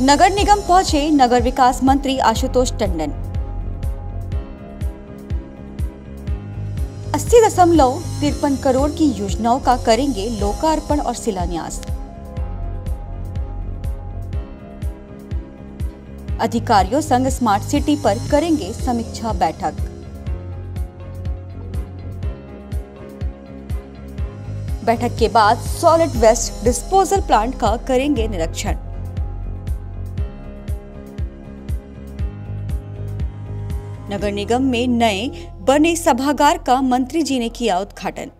नगर निगम पहुंचे नगर विकास मंत्री आशुतोष टंडन। 80.53 करोड़ की योजनाओं का करेंगे लोकार्पण और शिलान्यास। अधिकारियों संग स्मार्ट सिटी पर करेंगे समीक्षा बैठक। बैठक के बाद सॉलिड वेस्ट डिस्पोजल प्लांट का करेंगे निरीक्षण। नगर निगम में नए बने सभागार का मंत्री जी ने किया उद्घाटन।